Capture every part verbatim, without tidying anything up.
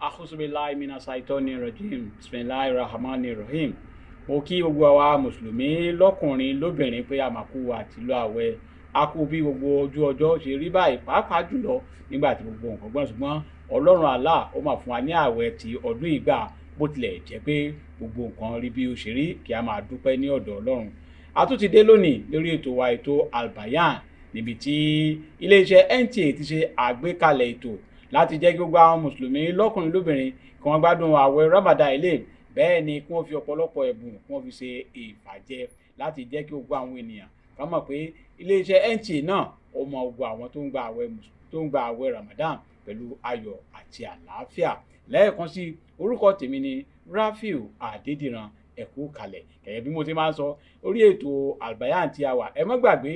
Akhusbillahi mina shaitanir rajim. Svenlaï Rahman Rahim. Mo kí gbogbo àwa mùsùlùmí lọ́kùnrin lóbìnrin pé a máa kú àtìlú àwẹ̀. A kú bí gbogbo ojú ọjọ́ ṣe rí báyìí pàápàá jùlọ nígbà tí gbogbo nǹkan gbọ́n ṣùgbọ́n Ọlọ́run Allah ó máa fún wa ní àwẹ̀ ti ọdún ìgbà bó tilẹ̀ jẹ́ pé gbogbo nǹkan rí bí ó ṣe rí kí a máa dúpẹ́ ní ọ̀dọ̀ Ọlọ́run. A tún ti dé lónìí lórí ètò wa ètò Albayan níbi tí iléeṣẹ́ N T A ti ṣe àgbékalẹ̀ ètò láti jẹ́ kí gbogbo àwọn mùsùlùmí lọ́kùnrin lóbìnrin kí wọ́n gbádùn àwẹ̀ Ramadan ilé bẹ́ẹ̀ ni kí wọ́n fi ọ̀pọ̀lọpọ̀ ẹ̀bùn kí wọ́n fi ṣe ìfàjẹ láti jẹ́ kí gbogbo àwọn ènìyàn ká mọ̀ pé iléeṣẹ́ N T A náà ó mọ gbogbo àwọn tó ń gba àwẹ̀ tó ń gba àwẹ̀ Ramadan pẹ̀lú ayọ̀ àti àlàáfíà. Lẹ́ẹ̀kan sí orúkọ tèmi ni Rafiu Adédìran, ẹ kú kalẹ̀. Gẹ́gẹ́ bí mo ti máa ń sọ orí ètò Albayan tí a wà, ẹ má gbàgbé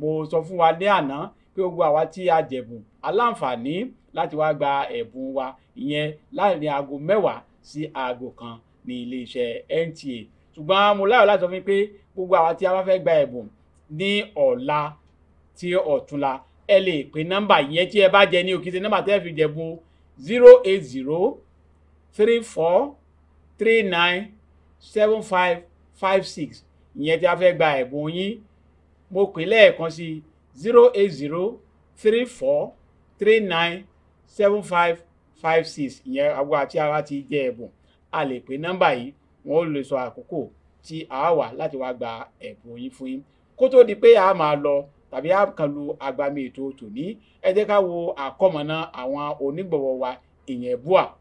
mo sọ fún wa ní àná pé gbogbo àwa tí a jẹ̀bùn aláǹfààní láti wá gba ẹ̀bùn wa ìyẹn láàrin aago mẹ́wàá sí aago kan ní iléeṣẹ́ N T A. Ṣùgbọ́n mo láyọ̀ láti sọ fún mi pé gbogbo àwa tí a bá fẹ́ gba ẹ̀bùn ní ọ̀la tí ọ̀túnla ẹ lè pe nọ́mbà yẹn tí ẹ bá jẹ ní òkìtì nọ́mbà tẹ́ fi jẹ̀bùn zero eight zero three four three nine seven five five six ìyẹn tí a fẹ́ gba ẹ̀bùn yín. Mo pè lẹ́ẹ̀kan sí zero eight zero three four three nine seven five five six ìyẹn àwa tí a bá ti jẹ ẹ̀bùn a lè pe nọ́mbà yìí wọn ò lè sọ àkókò tí a wà láti wá gba ẹ̀bùn yín fún yín. Kó tó di pé a máa lọ tàbí a kàn lu agbami ètò tòní, ẹ jẹ́ ká wo àkọ́mọ̀nà àwọn onígbọ̀wọ́ wa ìyẹn bua.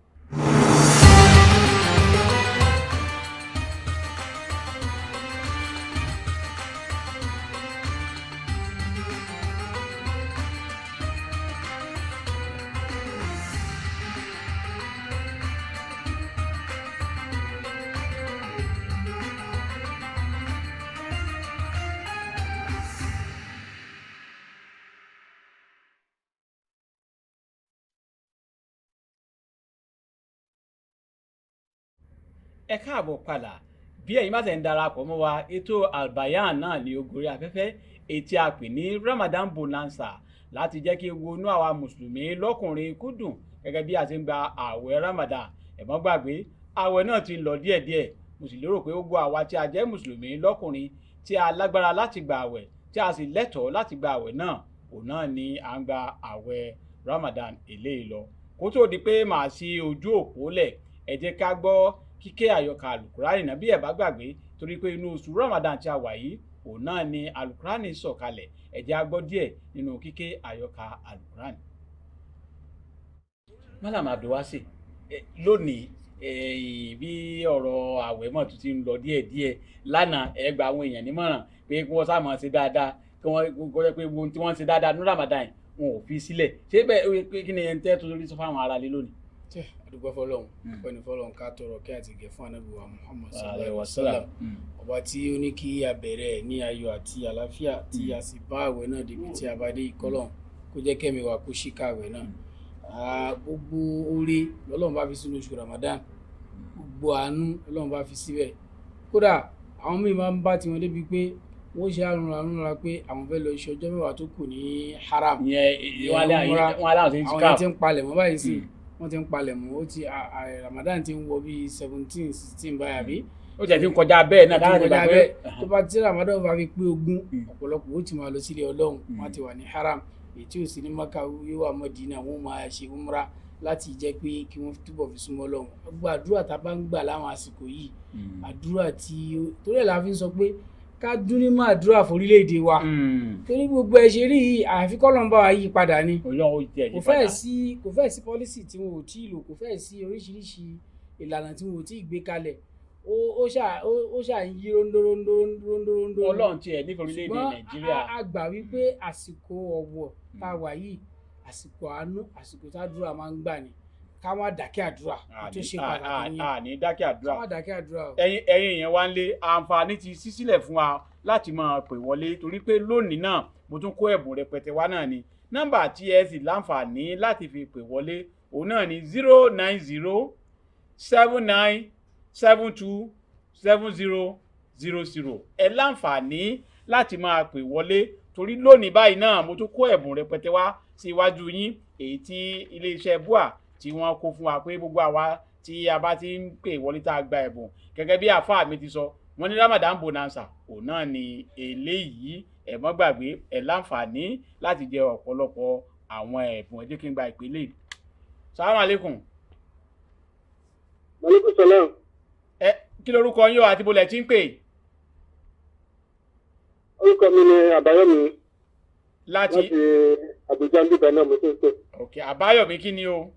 Ẹ káàbọ̀ padà bí ẹ̀yin bá tẹ̀ ń darapọ̀ mọ́ wa ètò Albayan náà ní ogori afẹ́fẹ́ ètí a pè ní Ramadan Bonanza láti jẹ́ kí ewu inú àwa mùsùlùmí lọ́kùnrin kó dùn gẹ́gẹ́ bí a ti ń gba ààwẹ̀ Ramadan. Ẹ má gbàgbé ààwẹ̀ náà ti ń lọ díẹ̀díẹ̀ mo sì lérò pé gbogbo àwa tí a jẹ́ mùsùlùmí lọ́kùnrin tí a lágbára láti gba ààwẹ̀ tí a sì lẹ́tọ̀ọ́ láti gba ààwẹ̀ náà òun náà ni à ń gba ààwẹ̀ Ramadan eléyìí lọ. Kó tó di pé màá sí ojú òpó lẹ̀ ẹ jẹ́ ká gbọ́ kíkẹ́ àyọkà alukurani náà bí ẹ bá gbàgbé torí pé inú oṣù Ramadan tí a wà yìí òun náà ni alukurani sọ̀kalẹ̀. Ẹ jẹ́ a gbọ́ díẹ̀ nínú kíkẹ́ àyọkà alukurani. Malam Abdulaziz, lónìí bí ọ̀rọ̀ àwẹ̀ mọ̀ tó ti ń lọ díẹ̀díẹ̀ lánàá ẹ gba àwọn èèyàn nímọ̀ràn pé kí wọ́n sá máa ṣe dáadáa kí wọ́n kọ́ pé ohun tí wọ́n ń ṣe dáadáa ní Ramadan wọn ò fi sílẹ̀. Ṣé bẹ́ẹ̀ kí ni ẹ̀ ń tẹ́ tó lórí sọ fáwọn ará lé lónìí? Adúgbò fọ́lọ́run ọ̀pẹ́ni fọ́lọ́run ká tọrọ kí àti gẹ̀ fún anábìwá Muhammad sallallahu alaihi wasallam, ọba tí ó ní kí a bẹ̀rẹ̀ ní ayọ̀ àti àlàáfíà tí a sì bá àwẹ̀ náà débi tí a bá dé ìkọlọ́run kó jẹ́ kẹ́mi wà kó ṣíkà àwẹ̀ náà. Gbogbo oore lọ́lọ́run bá fi sínú oṣù Ramadan, gbogbo àánú lọ́lọ́run bá fi síbẹ̀. Kódà àwọn míì máa ń bá tiwọn débi pé wọ́n ṣe àrùnra àrùnra pé àwọn fẹ́ lọ iṣẹ́ ọjọ́ mẹ́wàá tó kù ní haram. Wọ́n aláwọ̀ ti ń palẹ̀ mọ́ báyìí sí wọ́n ti ń palẹ̀ mọ́ ó ti Ramadan ti ń wọ bíi seventeen sixteen báyìí àbí. Ó jẹ́ ti ń kọjá bẹ́ẹ̀ náà dáhùn nígbà pé tó bá ti Ramadan bá fi pé ogún ọ̀pọ̀lọpọ̀ ó ti máa lọ sílé Ọlọ́run wọ́n ti wà ní haram èyí tí ò sí ní Maka yóò wà Mọ́dínà wọ́n máa ṣe umra láti jẹ́ pé kí wọ́n túbọ̀ fi súnmọ́ Ọlọ́run. Gbogbo àdúrà tá a bá ń gbà láwọn àsìkò yìí àdúrà tí torí ẹ̀ la fi ń sọ pé ká dún ní máa àdúrà forílẹ̀-èdè wa torí gbogbo ẹ̀ ṣe rí yìí àfi kọ́lọ́mbà wa yí padà ni kò fẹ́ẹ̀ sí kò fẹ́ẹ̀ sí pọ́lísì tí wọn ò tí ì lò kò fẹ́ẹ̀ sí oríṣiríṣi ìlànà tí wọn ò tí ì gbé kalẹ̀ ó ṣà ń yí rondórondó rondórondó. Ọlọ́run tiẹ̀ ní orílẹ̀-èdè Nàìjíríà ṣùgbọ́n a gbà wípé àsìkò ọ̀wọ̀ tá a wà yìí àsìkò àánú àsìkò tádùrà máa ń gbà ni ká má dákẹ́ àdúrà tó ṣe pàtàkì ní àní dákẹ́ àdúrà ká má dákẹ́ àdúrà o. Ẹ̀yin ẹ̀yin èèyàn wa ń lé àǹfààní ti ṣí sílẹ̀ fún wa láti máa pè wọlé torí pé lónìí náà mo tún kó ẹ̀bùn rẹpẹtẹ wá náà ni nọ́mbà tí ẹ sì láǹfààní láti fi pè wọlé òun náà ni zero nine zero seven nine seven two seven zero zero zero ẹ láǹfààní láti máa pè wọlé torí lónìí báyìí náà mo tún kó ẹ̀bùn rẹpẹtẹ wá sí iwájú yín èyí tí iléeṣẹ́ bua tí wọ́n kó fún wa pé gbogbo àwa tí a bá ti ń pè wọlé tá a gba ẹ̀bùn gẹ́gẹ́ bí àfáà mi ti sọ wọ́n ní Ramadan bonanza òun náà ni eléyìí ẹ̀ mọ́ gbàgbé ẹ̀ láǹfààní láti jẹ ọ̀pọ̀lọpọ̀ àwọn ẹ̀bùn ẹ jẹ́ kí n gba ìpele. Assalamu alaikum. Wa alaikum salam. Ẹ kí lorúkọ yín o àti bo lẹ̀ tí ń pè? Orúkọ mi ni Àbáyọ̀mí. Láti Abuja ń bíbẹ̀ náà mo tó ń pè. Ok, Àbáyọ̀mí kí ni o?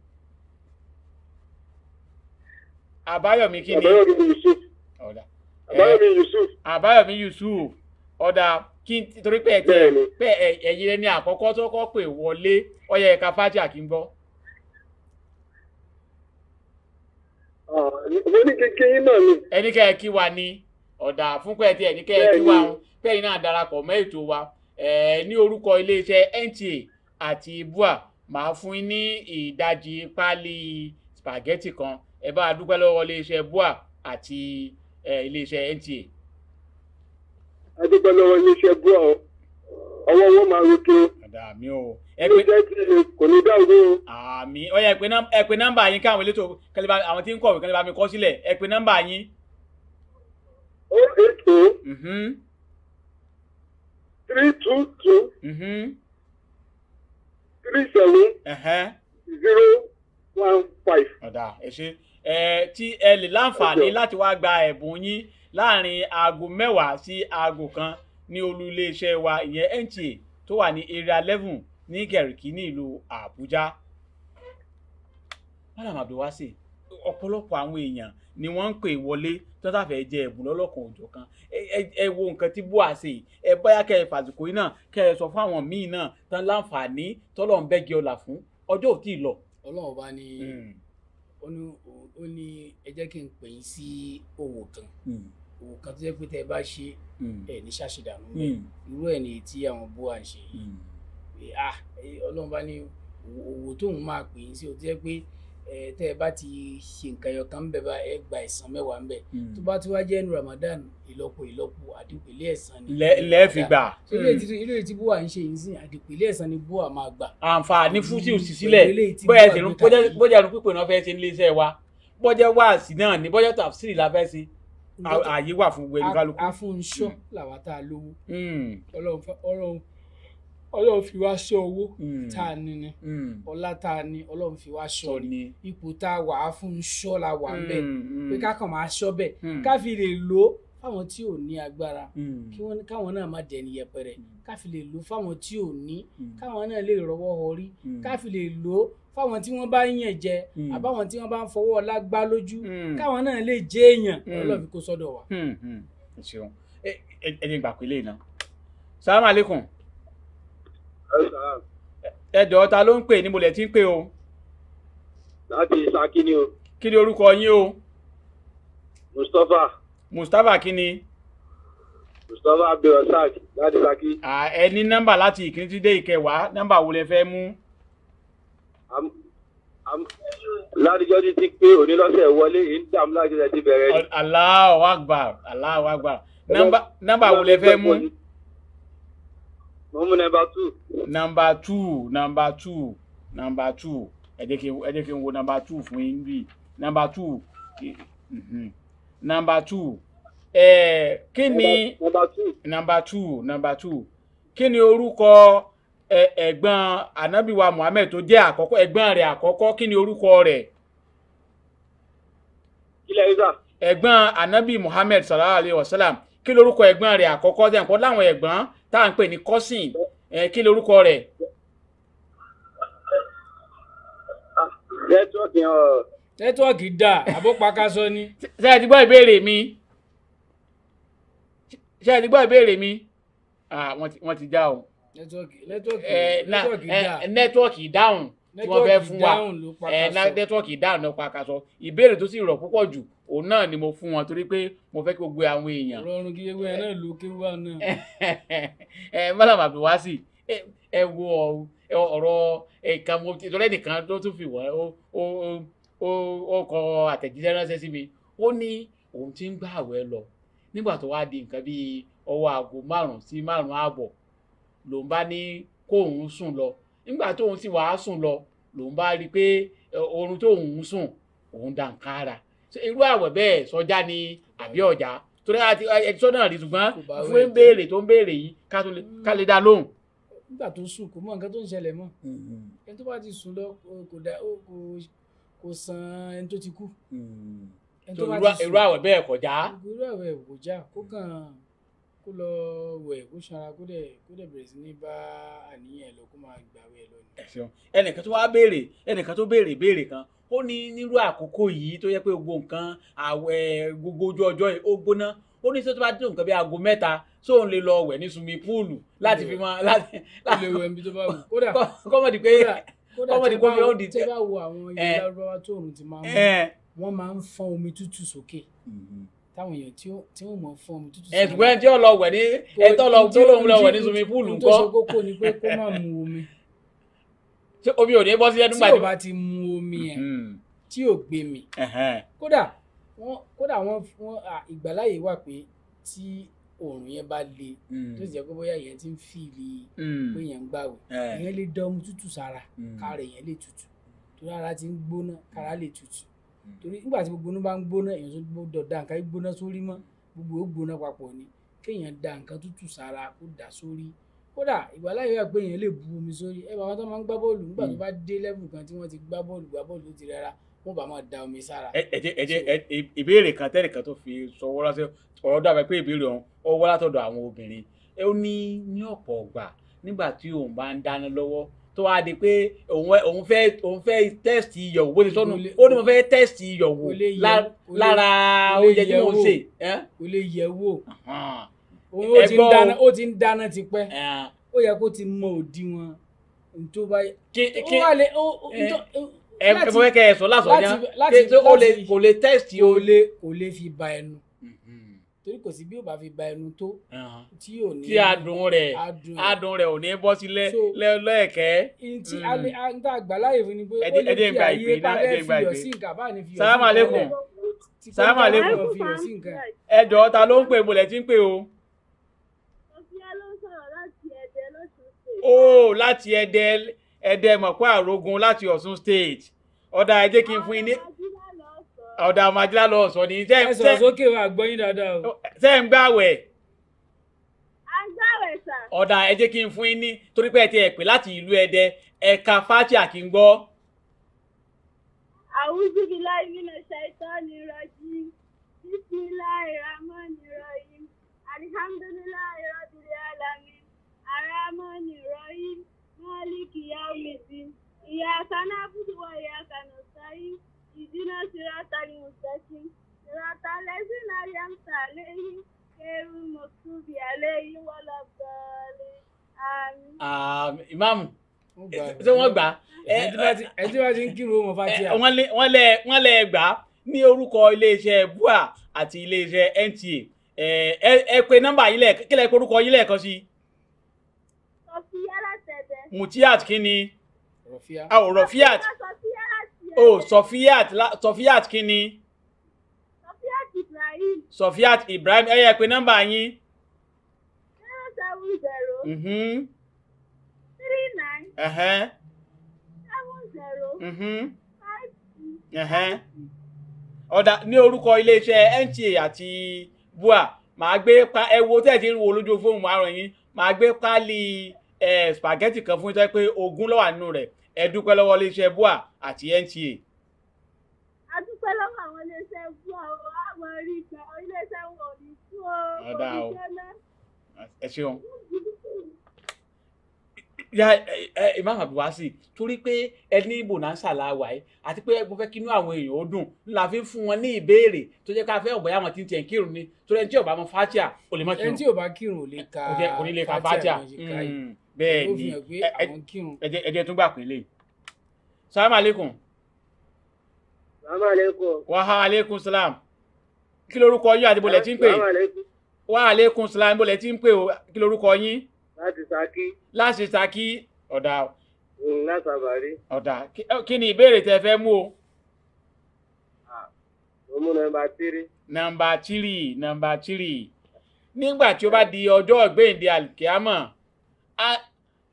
Àbáyọ̀mí kí ni? Àbáyọ̀mí Yusuf. Ọ̀dà. Àbáyọ̀mí Yusuf. Àbáyọ̀mí Yusuf. Ọ̀dà kí n torí pé ẹ̀tẹ̀ pé ẹ̀yin ẹni àkọ́kọ́ tó kọ́ pè wọlé ọ̀yẹ̀ ẹ̀ka fájà kí n gbọ́. Mo ní kékeré náà ni. Ẹni kẹ́ ẹ kí wa ni ọ̀dà fún pé ẹ̀tẹ̀ ẹni kẹ́ ẹ kí wa ń pé ẹ̀yin náà darapọ̀ mọ́ ètò wa ní orúkọ iléeṣẹ́ N T A àti bua màá fún yín ní ìdajì páálí spaghetti kan. Ẹ bá a dúpẹ́ lọ́wọ́ iléeṣẹ́ bua àti iléeṣẹ́ N T A. A dúpẹ́ lọ́wọ́ iléeṣẹ́ bua o ọwọ́ owó máa roke o iléeṣẹ́ tí kò ní dáwọ́ o. Àmì ọ̀yà ẹ pe nọ́mbà yín káwọn elétò kẹlẹ́bà àwọn tí ń kọ̀wé kẹlẹ́bà mi kọ́ sílẹ̀ ẹ pe nọ́mbà yín. O eight o three two two three seven zero one five. Ọ̀dà ẹ ṣe. Ẹ tí ẹ lè láǹfààní láti wá gba ẹ̀bùn yín láàrin aago mẹ́wàá sí aago kan ní olú iléeṣẹ́ wa ìyẹn N T A tó wà ní area eleven ní Gẹ̀rìkí ní ìlú Àbújá. Madam Abdulaziz ọ̀pọ̀lọpọ̀ àwọn èèyàn ni wọ́n ń pè wọlé tó tàfẹ́ jẹ ẹ̀bùn lọ́lọ́kan òjọ̀ kan ẹ wo nǹkan tí bua ṣe ẹ bóyá kẹ ẹ fàsìkò yìí náà kẹ ẹ sọ fún àwọn míì náà tán láǹfààní tọ́lọ́ ń bẹ́gi ọlà fún ọjọ́ òtí lọ. Ọlọ́run bá ní ó ní ẹ jẹ́ kí n pè yín sí òwò kan òwò kan tó jẹ́ pé tẹ́ ẹ bá ṣe ẹ ní ṣàṣìdànù irú ẹ̀ ní tí àwọn búwa ń ṣe yìí ọlọ́run bá ní òwò tóun máa pè yín sí o tó jẹ́ pé tẹ́ ẹ bá ti ṣe nǹkan ẹyọ kan bẹ̀ bá ẹ gba ẹ̀san mẹ́wàá bẹ̀ tó bá ti wá jẹ́ ní Ramadan ìlọ́po ìlọ́po àdìpọ̀ ilé ẹ̀san ni lẹ́ẹ̀fi gbà irú èyí tí búwa ń ṣe yìí sí àdìpọ̀ ilé ẹ̀san ni búwa máa gbà. Àǹfààní fún sí òsì sílẹ̀ bóyá ẹ̀sìn bóyá ẹ̀rù pípé náà fẹ́ ṣe nílé iṣẹ́ wa bọ́jẹ́ wáàsí náà ni bọ́jẹ́ tàfsírì la fẹ́ sí ààyè wà fún gbogbo ẹnìkálukú. Afúnṣọ́ làwa tá a lówó ọlọ́run fi wá ṣọ́ owó tá a ní ni ọlá tá a ní ọlọ́run fi wá ṣọ́ ni ipò tá a wà afúnṣọ́ la wà ń bẹ̀ pé ká kàn máa ṣọ́ bẹ̀ ká fi lè lò ó fáwọn tí ò ní agbára káwọn náà má dẹni yẹpẹrẹ ká fi lè lò ó fáwọn tí ò ní káwọn náà lè rọ́wọ́ họrí ká fi lè lò ó fáwọn tí wọ́n bá ń yàn jẹ àbáwọn tí wọ́n bá ń fọwọ́ ọlá gbá lójú káwọn náà lè jẹ́ èèyàn ọlọ́run fi kó sọ́dọ̀ wa. ẹ ẹ ní gbà pé lè ná. Salaam aleykum. Ẹ jọ̀ọ́ ta ló ń pè níbo lẹ ti ń pè o. Láti Saki ni o. Kí ni orúkọ yín o. Mustafa. Mustafa kí ni. Mustafa Abdulaziz láti Saki. Ẹ ní nọ́mbà láti ìkíní tí dé ìkẹwàá nọ́mbà wo lẹ fẹ́ mú. Ládìjọ́ ti ti pé òní lọ́sẹ̀ wọlé yìí ń dààmú lájọ́sẹ̀ ti bẹ̀rẹ̀ ni. Allahu Akbar Allahu Akbar nọ́mbà wo lẹ fẹ́ mú. Mo mú nọ́mbà two. Nọ́mbà two nọ́mbà two nọ́mbà two ẹ jẹ́ kí n wo nọ́mbà two fún yín bí nọ́mbà two nọ́mbà two kí ni nọ́mbà two nọ́mbà two kí ni orúkọ ẹ̀gbọ́n anabiwa Muhammad tó jẹ́ àkọ́kọ́ ẹ̀gbọ́n rẹ̀ àkọ́kọ́ kí ni orúkọ rẹ̀. Ilẹ̀ Isa. Ẹ̀gbọ́n anabi Muhammad sallallahu alayhi wa sallam kí ni orúkọ ẹ̀gbọ́n rẹ̀ àkọ́kọ́ jẹ́ nǹkan láwọn ẹ̀gbọ́n tá à ń pè ní cousin kí ni orúkọ rẹ̀. nẹ́tíwọ́ọ̀kì hàn. nẹ́tíwọ́ọ̀kì dà àbópakásọ ni. ṣé ẹ ti gbọ́ ìbéèrè mi ṣé ẹ ti gbọ́ ìbéèrè mi wọ́n ti já o. nẹ́tíwọ́ọ̀kì dáhùn tí wọ́n fẹ́ fún wa nẹ́tíwọ́ọ̀kì dáhùn ló pa ká sọ ìbéèrè tó sì rọ̀ púpọ̀ jù òun náà ni mo fún wọn torí pé mo fẹ́ kí o gbé àwọn èèyàn. Rọrùn kí ewé náà ló kéwà náà. ẹ Malam Abdulaziz ẹ wo ọ̀rọ̀ ẹ̀ka mo ti tọ́lẹ́ nìkan tó tún fi wọ́n ó kọ àtẹ̀jíṣẹ́ ránṣẹ́ sí mi ó ní òun ti ń gbà àwẹ̀ lọ nígbà tó wá di nǹkan bíi ọwọ́ aago márùn-ún sí márùn-ún ààbọ̀ lòun bá ní kóun sùn lọ nígbà tóun sì wàá sùn lọ lòun bá rí i pé orun tó ń sùn òun dà nǹkan ara ṣé irú àwẹ̀ bẹ́ẹ̀ sọjá ni àbí ọjà torí àti ẹ̀tọ́ náà rí ṣùgbọ́n fún ń béèrè tó ń béèrè yìí ká lè dá lóhùn. nígbà tó ń sùn kò mọ nǹkan tó ń ṣẹlẹ̀ mọ́ ẹni tó bá ti sùn lọ kò san ẹni tó ti kú. irú àwẹ̀ bẹ́ẹ̀ kọjá. irú àwẹ̀ kọjá kó kàn kó lọ wẹ̀ kó ṣara kó dẹ̀ kó dẹ̀ bẹ̀rẹ̀ sí ní bá àníyàn lọ kó máa gbàwẹ̀ lọ. ẹnìkan tó wá béèrè ẹnìkan tó béèrè béèrè kan ó ní nírú àkókò yìí tó yẹ pé gbogbo nǹkan àwẹ̀ gbogbo ojú ọjọ́ yìí ó gbóná ó ní sọ́tún bá dùn nǹkan bí aago mẹ́ta tó ń lè lọ wẹ̀ ní sumi púùlù láti fi mọ́ láti. ó lè wẹ̀ níbi tó bá wù. kódà kọ́mọ̀dì pé kọ́mọ̀dì pé ó di tẹ́. kódà tó bá wo àwọn ilé Lárúbáwá tó òrùn ti máa ń mú wọ́n máa ń fọ́n omi tútù sókè táwọn èèyàn tí wọ́n mọ̀ fọ́n omi tútù sókè. ẹ̀dùnkún ẹni tí ó lọ wẹ̀ ní ẹ̀tọ́ lọ tó lóun lọ wẹ̀ ní sumi púùlù ńkọ́. ohun tó ṣe kókó ni pé kó má mu omi. ṣé omi ò ní bọ́ sí ẹnu gbàdúrà. tí o bá ti mu omi ẹ̀ tí o gbé mi. kódà wọ́n kódà wọ́n fún ìgbàláyè wà pé tí oòrùn yẹn bá le tó sì jẹ́ pé bóyá yẹn ti ń fìlì pé yẹn ń gbàwẹ̀ yẹn lè dán omi tútù sára kára yẹn lè tutù torí ara ti ń gbóná kára lè tutù torí nígbà tí gbogbo inú bá ń gbóná èèyàn tó gbọ́dọ̀ da nǹkan gbóná sórí mọ́ gbogbo ó gbóná papọ̀ ni kéèyàn da nǹkan tútù sára kó dà sórí kódà ìgbàláyè wà pé yẹn lè bu omi sórí ẹ bá wọn tó máa ń gbá bọ́ọ̀lù nígbà tó bá dé level kan tí wọ́n ti gbá bọ́ọ̀lù gbá bọ́ọ̀lù ó ti rẹra wọn bá máa da omi sára. ẹ ẹ ẹ ẹ ìbéèrè kan tẹ́lẹ̀ kan tó fi sọwọ́ lásẹ̀ ọ̀rọ̀ dàbẹ̀ pé ìbéèrè ọ̀hún ó wá látọ̀dọ̀ àwọn obìnrin ó ní ní ọ̀pọ̀ ọ̀gbà nígbà tí òun bá ń dáná lọ́wọ́ tó wá di pé òun fẹ́ òun fẹ́ tẹ́sítì iyọ̀ wò ní sọ́nù ó ní mo fẹ́ tẹ́sítì iyọ̀ wò lára oúnjẹ tí mo ń sè. kò lè yẹ wò ó ti ń dáná tipẹ́ ó yẹ kó ti mọ òdiwọ̀n tó bá yẹ ẹ mọ kẹ ẹ sọ lásán yá pé kò lè tẹ́sítì o. kò lè fi ba ẹnu torí kò sí bí o bá fi ba ẹnu tó tí ò ní. tí adùn rẹ̀ adùn rẹ̀ ò ní bọ́ sí lẹ́ẹ̀kẹ́. ntí ntá àgbàláyè fún ni pé ó lè fi àyè parẹ́ fi yọ̀ sí nǹkan bá ní fi yọ̀ sí nǹkan. salamu aleykum salamu aleykum ẹ jọ̀ọ́ ta ló ń pè mo lẹ̀ tí ń pè o. Sofiat ló sọ̀rọ̀ láti Ẹdẹ lọ́sùn state. ó láti Ẹdẹ. Ẹdẹ mọ̀kọ́ àrógun láti Ọ̀ṣun state ọ̀dà ẹ jẹ́ kí n fún yín ní ọ̀dà màjílá lọ sọ ní. ẹ sọ sókè wa gbọ́ yín dáadáa o. ṣé ń gbàwẹ̀. a ń gbàwẹ̀ sà. ọ̀dà ẹ jẹ́ kí n fún yín ní torí pé ẹ ti ẹ̀ pè láti ìlú Ẹdẹ ẹ̀ka fátíà kí n gbọ́. A'udhu billahi minash shaitani rajim. Bismillahir rahmanir rahim. Alhamdulillahi rabbil alamin. Arrahmanir rahim. Maliki yawmiddin iyyaka na'budu wa iyyaka nasta'in ihdinas siratal mustaqim siratal ladzina an'amta alaihim ghayril maghdubi alaihim waladdallin àmín. Àmín imam ṣé wọ́n gbà ẹ tí wọ́n ti ń kírun ọmọ fatia. wọ́n lẹ gbà ní orúkọ iléeṣẹ́ bua àti iléeṣẹ́ N T A ẹ pe nọ́mbà yín lẹ́ẹ̀kan kí lẹ pe orúkọ yín lẹ́ẹ̀kan sí i. Mutiat kini Rofiat oh Rofiat oh Sofiat Sofiat kini Sofiat Ibrahim Sofiat Ibrahim ẹ yẹ pé nọ́mbà yín zero seven zero mhm three nine eh seven zero mhm five eh ọ̀dà ní orúkọ ilé iṣẹ́ N T A àti bua màá gbé pa ewo tẹ́ ti wò lójú phone màá ràn yín màá gbé pálí ẹ spaghetti kan fún ìtọ́ pé ogún lọ́wọ́ nínú rẹ̀ ẹ dúpẹ́ lọ́wọ́ iléeṣẹ́ bua àti N T A. a dúpẹ́ lọ́wọ́ àwọn iléeṣẹ́ bua àwọn orí ìgbà iléeṣẹ́ wọn ò ní tú o oníṣẹ́ náà. ẹ ṣeun Imam Abdulaziz torí pé ẹni bonanza làwà yìí àti pé mo fẹ́ kí inú àwọn èèyàn ó dùn la fi ń fún wọn ní ìbéèrè tó jẹ́ ká fẹ́ ọ̀bọ̀ yà wọn ti ń tiẹ̀ kírun ni torí ẹni tí ò bá mọ fatia ò lè má kírun ẹni tí ò bá kírun ò lè ka ò lè ka fatia bẹ́ẹ̀ ni ẹ jẹ́ tún gbà pé lè. salamu aleykum. salamu aleykum. wa aleykum salam. kí lorúkọ yín àti bolẹ̀ tí ń pè. wa aleykum salam bolẹ̀ tí ń pè o kí lorúkọ yín. Ladi Saki. Ladi Saki ọ̀dà. láti àbárí. ọ̀dà kí ni ìbéèrè tẹ fẹ́ mú o. mo mú nọmba tírì. nọmba tírì nọmba tírì nígbà tí ó bá di ọjọ́ ìgbéǹde alkiama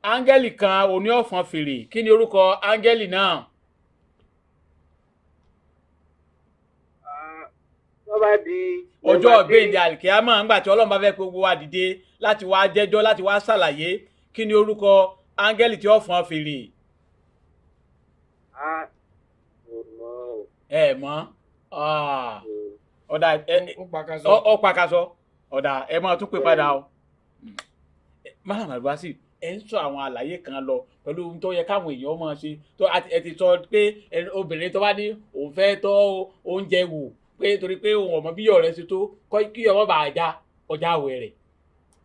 áńgẹ́lì kan oní ọ̀fọ̀n fèrè kí ni orúkọ áńgẹ́lì náà. ọjọ́ ọ̀gbẹ́ndẹ̀ àlìkíyàmọ̀ ńgbà tí Ọlọ́run bá fẹ́ gbogbo wa dìde láti wá jẹ́jọ́ láti wá ṣàlàyé kí ni orúkọ áńgẹ́lì tí ó fọn fèrè. ẹ mọ̀ ọ̀dà ó pàkàṣọ ọ̀dà ẹ máa tún pè padà o. Muhammad Abdulaziz ẹ ń sọ àwọn àlàyé kan lọ pẹ̀lú ohun tó yẹ káwọn èèyàn máa ṣe tó ẹ ti sọ pé obìnrin tó bá ní òun fẹ́ tọ́ oúnjẹ wò pé torí pé ohun ọmọ bí ọ̀rẹ́ ṣe tó kí ọmọ bá ajá ọjà àwẹ̀ rẹ̀.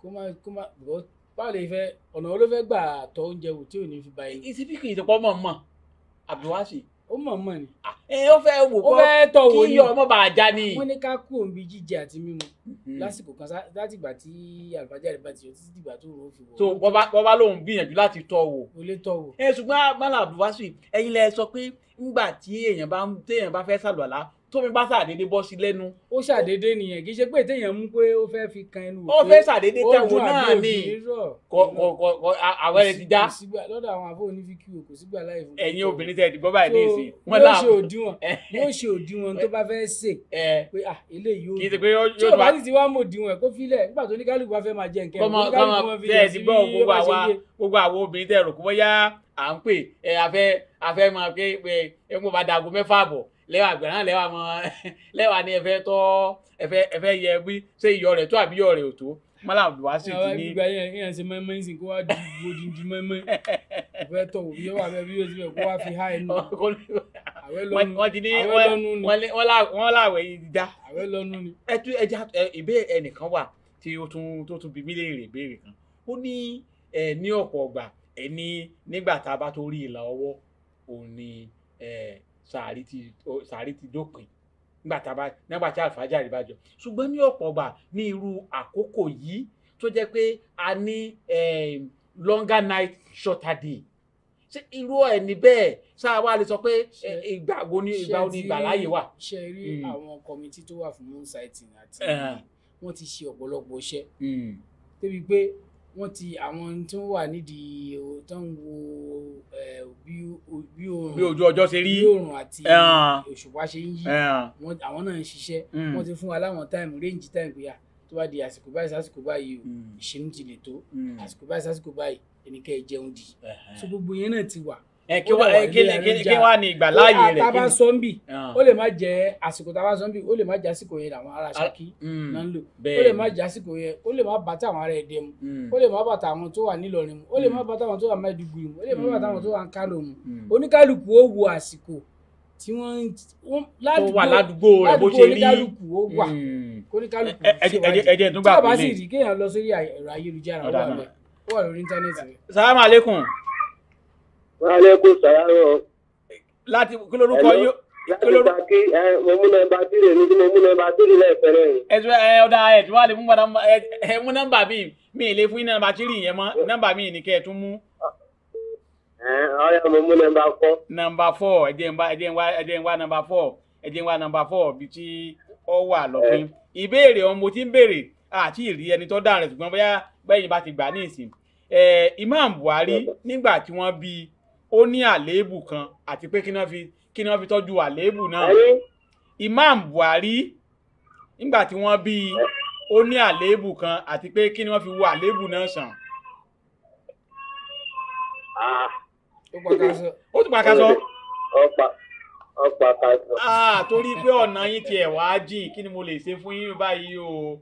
kó má kó má bọ́ báwo lè fẹ́ ọ̀nà wo ló fẹ́ gbà tọ́ oúnjẹ wò tí ò ní fi ba ẹni. ìsibí kì í ṣe pọ́ mọ̀ mọ̀ Abdulaziz. ó mọ̀ mọ̀ ni. ẹ ó fẹ́ wò ó tọ́ wò ní kí ọmọ bá ajá ni. wọ́n ní ká kú òǹbí jíjẹ àti mímu lásìkò kan láti ìgbà tí àlùfáàjáde bá ti yọ títí dìgbà tó rò ó fi wò. tó wọ́n bá lóun gbìyànjú láti tọ́ wò. ó lè tọ́ wò. ẹ ṣùgbọ́n mọ́lá Abdulaziz ẹ̀yin lẹ sọ pé ńgbà tí èèyàn bá téèyàn bá fẹ́ sàlùwàlá tómi bá ṣàdédé bọ́ sí lẹ́nu. ó ṣàdédé nìyẹn kì í ṣe pé téèyàn mú pé ó fẹ́ fi kan ẹnu òkè. ó fẹ́ ṣàdédé tẹ̀wọ̀ náà ni àwẹ̀rẹ̀ ti dá. lọ́dọ̀ àwọn àbọ̀ onífikí o kò sígbà láì fún. ẹ̀yin obìnrin tẹ̀ ẹ̀dìgbọ́ báyìí ní ìsìn. yóò ṣe òdiwọ̀n yóò ṣe òdiwọ̀n tó bá fẹ́ ṣe. pé à ilé yóò rí tí o bá sì ti wá mọ̀ òdiwọ̀n kó filẹ̀ nígbà tó ní kálukú bá fẹ́ máa jẹ nǹkan ẹ̀ kó kálukú lẹ́wà àgbẹ̀rán lẹ́wà mọ́ lẹ́wà ní ẹ̀fẹ́ tọ́ ẹ̀fẹ́ ẹ̀fẹ́ yẹ bí ṣé iyọ̀ rẹ̀ tó àbí iyọ̀ rẹ̀ ò tó mọ́lá Abdulaziz ti ní. ìgbà yẹn yẹn ṣe mọ́ẹ́mọ́ ń sìn kó wá di odindi mọ́ẹ́mọ́ ẹ̀fẹ́ tọ̀ wò yẹ́wà bẹ́ẹ̀ bí yóò ti bẹ̀ kó wá fi há ẹnu. wọ́n ti ní wọ́n láwẹ̀ yìí dá. àwẹ̀ lọ́nu ni. ẹ tún ẹja ìbé ẹnìkan wà tí ó tún bí mí léèrè ìbéèrè kan ó ní ẹ ní ọ̀pọ̀ ọgbà ẹ ní nígbà tá a bá tó rí ìlà ọwọ́ òun ni sàárì ti sàárì ti dópin nígbà tá a bá nígbà tí àlùfáàjà rí bá jọ ṣùgbọ́n ní ọ̀pọ̀ ọgbà ní irú àkókò yìí tó jẹ́ pé a ní longer night shorter day ṣé irú ẹni bẹ́ẹ̀ sáà wá lè sọ pé ìgbà wo ni ìgbà wo ni ìgbà láàyè wà. ṣe rí àwọn kọmitì tó wà fún moon sighting àti wọ́n ti ṣe ọ̀pọ̀lọpọ̀ iṣẹ́ débi pé wọ́n ti àwọn tó wà nídìí tó ń wo bí ojú ọjọ́ ṣe rí bí oòrùn àti òṣùpá ṣe ń yí àwọn náà ń ṣiṣẹ́ wọ́n ti fún wa láwọn táìmù réǹjì táìmù pé tó bá di àsìkò báyìí sásìkò báyìí o ìṣínú ti lè tó àsìkò báyìí sásìkò báyìí ẹnìkẹ́ ẹ jẹun dì so gbogbo yẹn náà ti wà. ẹ kí wàá ní ìgbà láàyè rẹ tábà sọ́ńbì ó lè má jẹ́ àsìkò tábà sọ́ńbì ó lè má jẹ́ àsìkò yẹn làwọn ará Ṣakí náà ń lò ó lè má jẹ́ àsìkò yẹn ó lè má bàtà àwọn ará Ẹdẹ mu ó lè má bàtà àwọn tó wà nílọrin mu ó lè má bàtà àwọn tó wà Maiduguri mu ó lè má bàtà àwọn tó wà Kánò mu oníkálukú ó wo àsìkò tí wọ́n ládùúgbò rẹ̀ bó ṣe rí oníkálukú ó wà oníkálukú ṣe wájú tí a bá sì rí kéèyàn lọ sórí ẹ̀rọ ayélujára ó wà lórí íńtánẹ́ẹ̀tì rẹ̀. Assalamu alaikum. Wàhálẹ́kùn sàárọ̀. Láti kí lorúkọ yóò. Láti Ṣakí ẹ mo mú nọ́mbà tírì ní mo mú nọ́mbà tírì lẹ́ẹ̀fẹ̀rẹ̀ yìí. Ẹ tún ẹ ọ̀dà ẹ tún wà lè mú padà ẹ mú nọ́mbà mi mi lè fún nọ́mbà tírì yẹn mọ́ nọ́mbà mi ní kẹ́ ẹ tún mú. Ẹ ọ̀yà mo mú nọ́mbà four. Nọ́mbà four ẹ jẹ́ n wá ẹ jẹ́ n wá ẹ jẹ́ n wá nọ́mbà four ẹ jẹ́ n wá nọ́mbà four bí tí ọ wà lọ́pin. Ìbéèrè ọmọ tí ń béèrè àti ìrí ẹni tó dáa rẹ̀ ṣùgbọ́n bóyá bẹ́yìn bá ti gbà ní ìsìn. Imam Buhari nígbà tí wọ́n bí ó ní àléébù kan àti pé kí náà fi kí náà fi tọ́jú àléébù náà Imam Buhari nígbà tí wọ́n bí ó ní àléébù kan àti pé kí náà fi wo àléébù náà sàn. ó ti pàkàṣọ. ó pàkàṣọ. torí pé ọ̀nà yín tiẹ̀ wá jìn kí ni mo lè ṣe fún yín báyìí o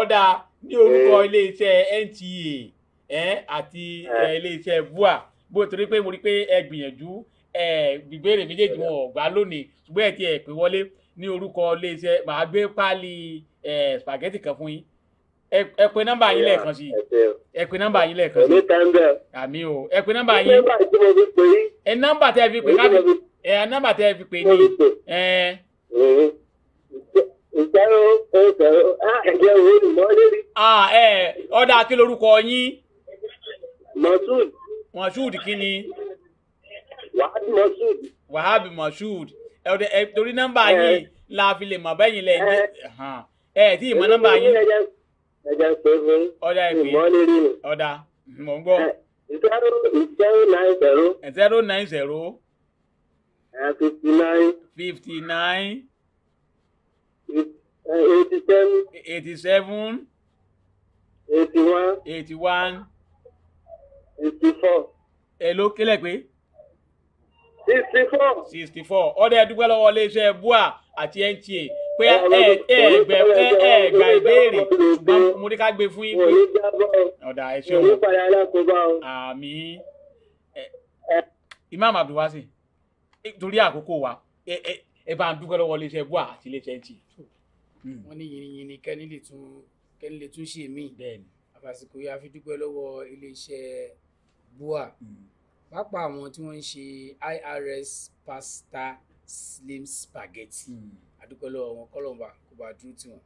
ọ̀dà ní orúkọ iléeṣẹ́ N T A àti iléeṣẹ́ B U A bó torí pé mo rí pé ẹ gbìyànjú ẹ ìbéèrè méjèèjì wọn ò gbà lónìí ṣùgbọ́n ẹ ti ẹ̀ pé wọlé ní orúkọ iléeṣẹ́ màá gbé páálí ẹ spaghetti kan fún yín ẹ pé nọ́mbà yín lẹ́ẹ̀kan sí ẹ pé nọ́mbà yín lẹ́ẹ̀kan sí àmì o ẹ pé nọ́mbà yín ẹ nọ́mbà tẹ́ ẹ fi pè káfí ẹ nọ́mbà tẹ́ ẹ fi pè ní ẹ. ìṣòro ìṣòro ẹ̀jẹ̀ òun ni mo lè rí. ọ̀dà kí lorúkọ yín. Mọ̀sùn. Mashood kí ni? Wahabi Mashood. Wahabi Mashood. Ẹ ọdẹ ẹ torí nọ́mbà yìí la fi lè mọ̀ bẹ́yìn lẹ́yìn. Ẹ tí ìmọ̀ nọ́mbà yìí. Ẹja pé fún ìmọ̀ lérí ni. Ọ̀dà mọ̀ ń gbọ́. Zero zero nine zero. Zero nine zero. Fifty nine. Fifty nine. eighty-seven. eighty-seven. eighty-one. eighty-one. sixty-four. Hello, quel est-ce? sixty-four. sixty-four. On est double au léger bois à Tientier. Pé, eh, eh, pé, eh, gaibéri. Mon décalage béfoui. On a échoué. Ami. Imam Abdulaziz. Dolia koko wa. Eh, eh, eh, ben double au léger bois à Tientier. On est yini yini. Quel est le tout? Quel est le tout chez mi? Ben. Parce que y a vu double au léger bois. Papa, àwọn tí wọ́n ń ṣe I R S pasta slim spaghetti. Àdúgbò lọ́wọ́ wọn kọ́lọ̀mbà kò bá dúró tí wọn.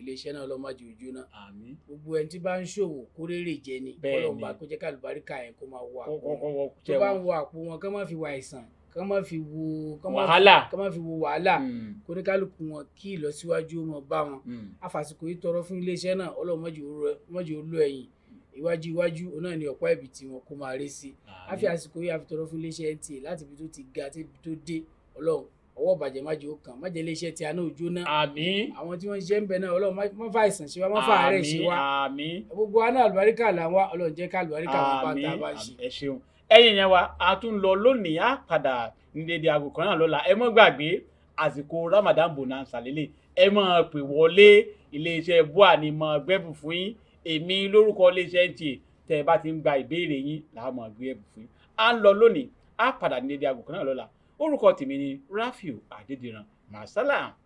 Iléeṣẹ́ náà lọ́mọ jù ojú náà. Gbogbo ẹni tí bá ń ṣòwò kó rérè jẹ ni. Kọ́lọ̀mbà kó jẹ́ kálùbáríkà yẹn kó máa wọ àpò wọn. Tó bá ń wọ àpò wọn kán máa fi wà àìsàn, kán máa fi wo wàhálà, kán máa fi wo wàhálà. Kó ní kálukú wọn kí ìlọsíwájú ó mọ bá wọn. Àfàsìkò yìí tọrọ fún iléeṣẹ́ náà ọlọ́mọjù ó lọ ẹ̀yìn. Iwájú iwájú náà ni ọ̀pá ibi tí wọn kó máa rí sí àfi àsìkò yìí àfi tọrọ fún iléeṣẹ́ N T A láti ibi tó ti ga àti ibi tó dé Ọlọ́run ọwọ́ bàjẹ́ má jẹ́ ó kàn má jẹ́ iléeṣẹ́ tí a náà jóná àwọn tí wọ́n ṣe ń bẹ náà Ọlọ́run má fà àìsàn ṣe wá má fà àárẹ̀ ṣe wá gbogbo aná àlùbáríkà làwa Ọlọ́run jẹ́ ká àlùbáríkà wọn bá tá a bá ṣe. Ẹ ṣeun ẹ̀yin yẹn wa a tún lọ lónìí á padà ní dédé aago kan náà lọ́la ẹ mọ́ gbàgbé àsìkò Ramadan bonanza lélẹ̀ ẹ mọ́ pè wọlé iléeṣẹ́ bua ni mọ́ gbẹ́bù fún yín èmi lórúkọ iléeṣẹ́ N T A tẹ́ ẹ bá ti ń gba ìbéèrè yín làá máa gbé ẹ̀bùn fún yín à ń lọ lónìí á padà ní dédé aago kan náà lọ́la orúkọ tèmi ni Rafiu Adédìran màsálà.